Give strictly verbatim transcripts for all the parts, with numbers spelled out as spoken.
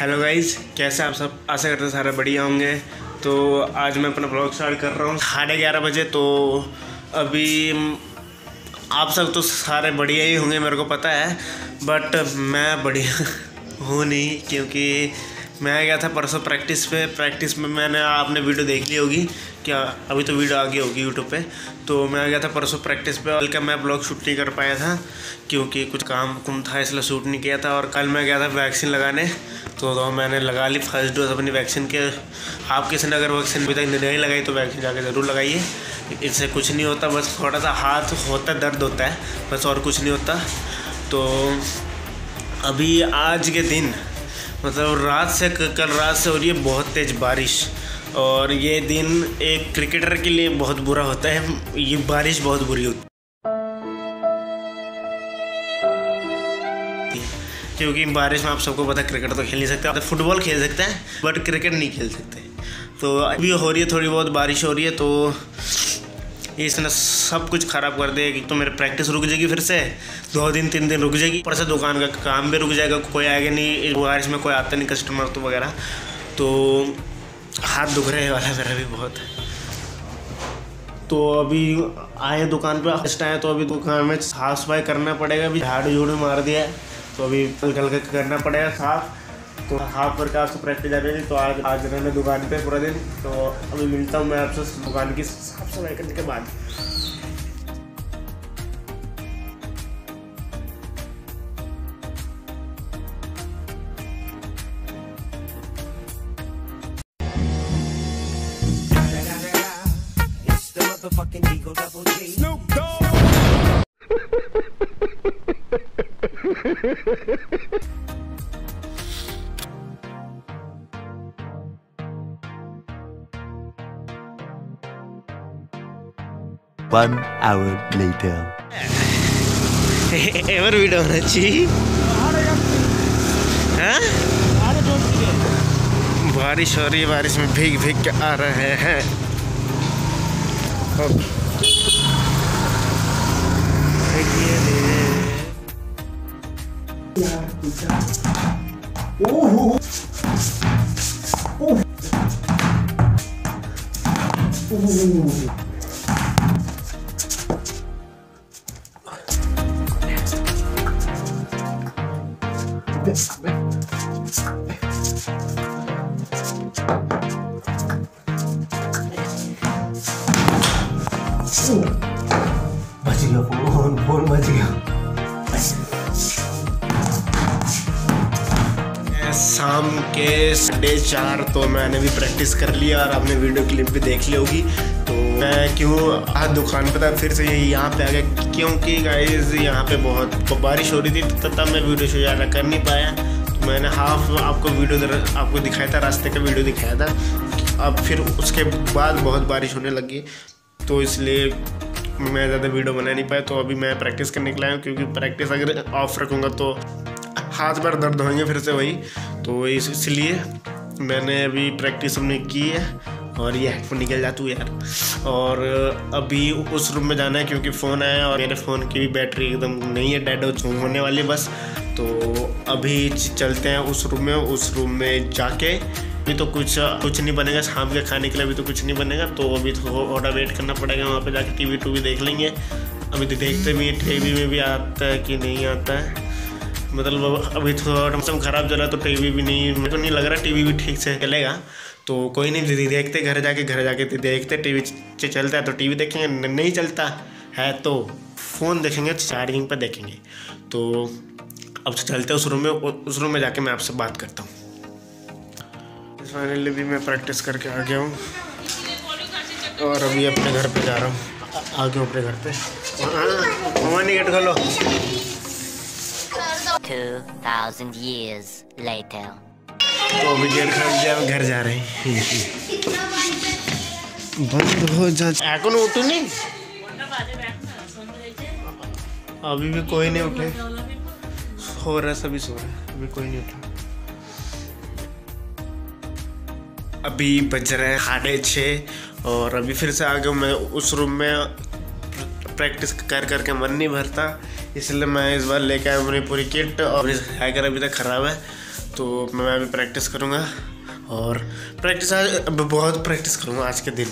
Hello guys, कैसे आप सब? आशा करते सारे बढ़िया होंगे। तो आज मैं अपना ब्लॉग स्टार्ट कर रहा हूँ साढ़े ग्यारह बजे। तो अभी आप सब तो सारे बढ़िया ही होंगे, मेरे को पता है, बट मैं बढ़िया हूँ नहीं, क्योंकि मैं गया था परसों प्रैक्टिस पे। प्रैक्टिस में मैंने आपने वीडियो देख ली होगी, क्या अभी तो वीडियो आ गई होगी यूट्यूब पे। तो मैं गया था परसों प्रैक्टिस पे। कल का मैं ब्लॉग शूट नहीं कर पाया था क्योंकि कुछ काम कुम था, इसलिए शूट नहीं किया था। और कल मैं गया था वैक्सीन लगाने, तो, तो मैंने लगा ली फर्स्ट डोज अपनी वैक्सीन के। आप किसी ने अगर वैक्सीन अभी तक नहीं लगाई तो वैक्सीन जाके ज़रूर लगाइए। इससे कुछ नहीं होता, बस थोड़ा सा हाथ होता दर्द होता है, बस और कुछ नहीं होता। तो अभी आज के दिन मतलब रात से कल रात से हो रही है बहुत तेज़ बारिश, और ये दिन एक क्रिकेटर के लिए बहुत बुरा होता है। ये बारिश बहुत बुरी होती है क्योंकि बारिश में आप सबको पता है क्रिकेट तो खेल नहीं सकते, फुटबॉल खेल सकते हैं बट क्रिकेट नहीं खेल सकते। तो अभी हो रही है थोड़ी बहुत बारिश हो रही है, तो इसने सब कुछ ख़राब कर दिया। तो मेरी प्रैक्टिस रुक जाएगी, फिर से दो दिन तीन दिन रुक जाएगी, ऊपर से दुकान का काम भी रुक जाएगा, कोई आएगा नहीं, बारिश में कोई आता नहीं कस्टमर तो वगैरह। तो हाथ दुख रहे वाला मेरा भी बहुत। तो अभी आए दुकान पे, फर्स्ट आए तो अभी दुकान में साफ सफाई करना पड़ेगा। अभी झाड़ू झूड़ू मार दिया है, तो अभी हल्का हल्का करना पड़ेगा साफ। तो हाफ वर्क आज तो प्रैक्टिस जा रही थी, तो आज आज रहना दुकान पे पूरा दिन। तो अभी मिलता हूँ मैं आपसे दुकान की साफ सफाई करने के बाद। One hour later. Ever video होना चाहिए। हाँ? बारिश हो रही है, बारिश में भीग भीग के आ रहे हैं। ओह ओह बच गया फोन, फोन बच गया। शाम के साढ़े चार, तो मैंने भी प्रैक्टिस कर लिया और आपने वीडियो क्लिप भी देख ली होगी। तो मैं क्यों आज दुकान पर था, फिर से यहाँ पे आ गया क्योंकि गाइस यहाँ पे बहुत बारिश हो रही थी, तब तब मैं वीडियो शो ज़्यादा कर नहीं पाया। तो मैंने हाफ आपको वीडियो आपको दिखाया था, रास्ते का वीडियो दिखाया था। अब फिर उसके बाद बहुत बारिश होने लगी, तो इसलिए मैं ज़्यादा वीडियो बना नहीं पाया। तो अभी मैं प्रैक्टिस करने के लिए आया हूँ, क्योंकि प्रैक्टिस अगर ऑफ रखूँगा तो हाथ पैर दर्द होंगे फिर से वही। तो इसलिए मैंने अभी प्रैक्टिस हमने की है। और ये हेडफोन निकल जाता हूँ यार। और अभी उस रूम में जाना है क्योंकि फ़ोन आया और मेरे फ़ोन की भी बैटरी एकदम नहीं है, डेड होने वाली बस। तो अभी चलते हैं उस रूम में। उस रूम में जाके अभी तो कुछ कुछ नहीं बनेगा, शाम के खाने के लिए अभी तो कुछ नहीं बनेगा। तो अभी थोड़ा वेट करना पड़ेगा, वहाँ पे जाके टीवी टूवी देख लेंगे। अभी तो देखते भी टीवी में भी आता है कि नहीं आता है, मतलब अभी थोड़ा मौसम ख़राब चल रहा है तो टीवी भी नहीं, मुझे तो नहीं लग रहा टीवी भी ठीक से चलेगा। तो कोई नहीं, देखते घर जाके घर जाके देखते टीवी चलता है तो टीवी देखेंगे, नहीं चलता है तो फ़ोन देखेंगे, चार्जिंग पर देखेंगे। तो अब चलते हैं उस रूम में, उस रूम में जाके मैं आपसे बात करता हूँ। फाइनली भी मैं प्रैक्टिस करके आ गया हूँ और अभी अपने घर पे जा रहा हूँ। आ गया अपने घर पे। मम्मा ने गेट खोलो। two thousand years later. तो अभी गेट खोल दिया, घर जा रहे हैं। बंद हो जा। एको ने उठू नहीं? अभी भी कोई नहीं उठे, सो रहा सभी सो रहा है, अभी कोई नहीं उठा। अभी बज रहे हैं साढ़े छः और अभी फिर से आ गया मैं उस रूम में। प्रैक्टिस कर करके मन नहीं भरता, इसलिए मैं इस बार लेके आया मेरी पूरी किट और इस हैकर अभी तक ख़राब है तो मैं अभी प्रैक्टिस करूँगा और प्रैक्टिस आज बहुत प्रैक्टिस करूँगा आज के दिन।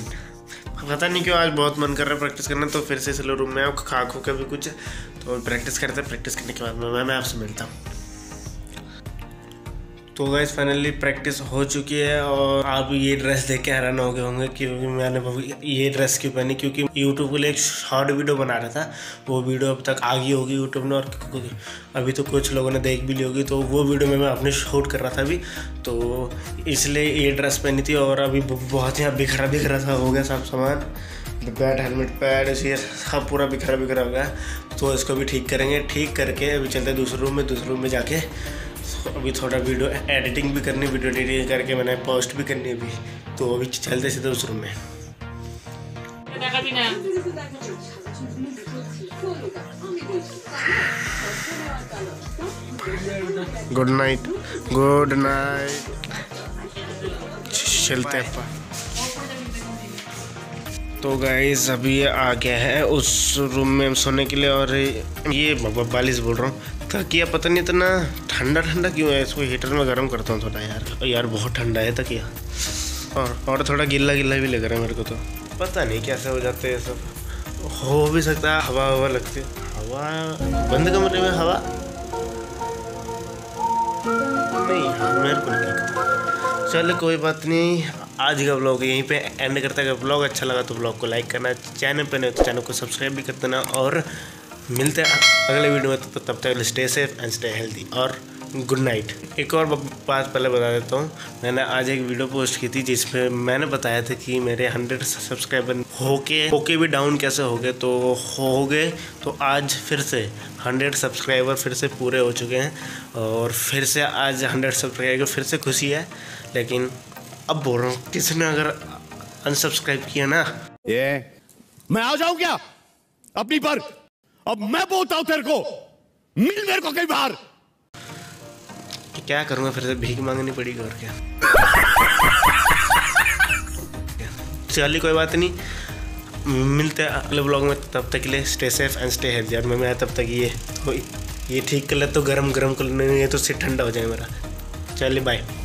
पता नहीं क्यों आज बहुत मन कर रहा है प्रैक्टिस करना, तो फिर से इसलिए रूम में आओ खा खो के भी कुछ तो प्रैक्टिस करते हैं। प्रैक्टिस करने के बाद में मैं, मैं आपसे मिलता हूँ। तो गाइस फाइनली प्रैक्टिस हो चुकी है और आप ये ड्रेस देख के हैरान हो गए होंगे क्योंकि मैंने ये ड्रेस क्यों पहनी, क्योंकि यूट्यूब के लिए एक शॉर्ट वीडियो बना रहा था, वो वीडियो अब तक आ गई होगी यूट्यूब में और अभी तो कुछ लोगों ने देख भी ली होगी। तो वो वीडियो में मैं अपने शूट कर रहा था अभी, तो इसलिए ये ड्रेस पहनी थी और अभी बहुत यहाँ बिखरा बिखरा सा हो गया सब सामान, बैट हेलमेट पैड ये सब पूरा बिखरा बिखरा हो गया। तो इसको भी ठीक करेंगे, ठीक करके अभी चलते हैं दूसरे रूम में। दूसरे रूम में जाके अभी थोड़ा वीडियो एडिटिंग भी करनी, वीडियो एडिटिंग करके मैंने पोस्ट भी करनी अभी, तो अभी चलते सीधे उस रूम में। गुड नाइट गुड नाइट, चलते हैं। तो गाइस अभी आ गया है उस रूम में सोने के लिए और ये बालिश बोल रहा हूँ तकिया, पता नहीं इतना ठंडा ठंडा क्यों है, इसको हीटर में गर्म करता हूँ थोड़ा। यार यार बहुत ठंडा है तकिया और और थोड़ा गिल्ला गिल्ला भी लग रहा है मेरे को, तो पता नहीं कैसे हो जाते हैं सब, हो भी सकता है हवा हवा लगती है। हवा बंद कमरे में हवा नहीं, मेरे को नहीं लगता। चलो कोई बात नहीं, आज का ब्लॉग यहीं पे एंड करते हैं। अगर ब्लॉग अच्छा लगा तो ब्लॉग को लाइक करना, चैनल पे नए तो चैनल को सब्सक्राइब भी कर देना और मिलते हैं अगले वीडियो में। तो तब तक stay safe and stay healthy और गुड नाइट। एक और बात पहले बता देता हूँ, मैंने आज एक वीडियो पोस्ट की थी जिसमें मैंने बताया था कि मेरे हंड्रेड सब्सक्राइबर होके होके भी डाउन कैसे हो गए, तो हो गए। तो आज फिर से हंड्रेड सब्सक्राइबर फिर से पूरे हो चुके हैं और फिर से आज हंड्रेड सब्सक्राइबर फिर से खुशी है। लेकिन अब बोल रहा हूँ किसी ने अगर अनसब्सक्राइब किया ना ये मैं आ जाऊं क्या अपनी पर, अब मैं बोलता हूँ तेरे को मिल मेरे को कई बार क्या करूँगा, फिर से भीख मांगनी पड़ेगी और क्या। चलिए कोई बात नहीं, मिलते हैं अगले ब्लॉग में। तब तक के लिए stay safe and stay healthy. यार मैं तब तक ये ये ठीक कर ले तो गरम गरम कर ले, नहीं तो सिर ठंडा हो जाए मेरा। चलिए बाय।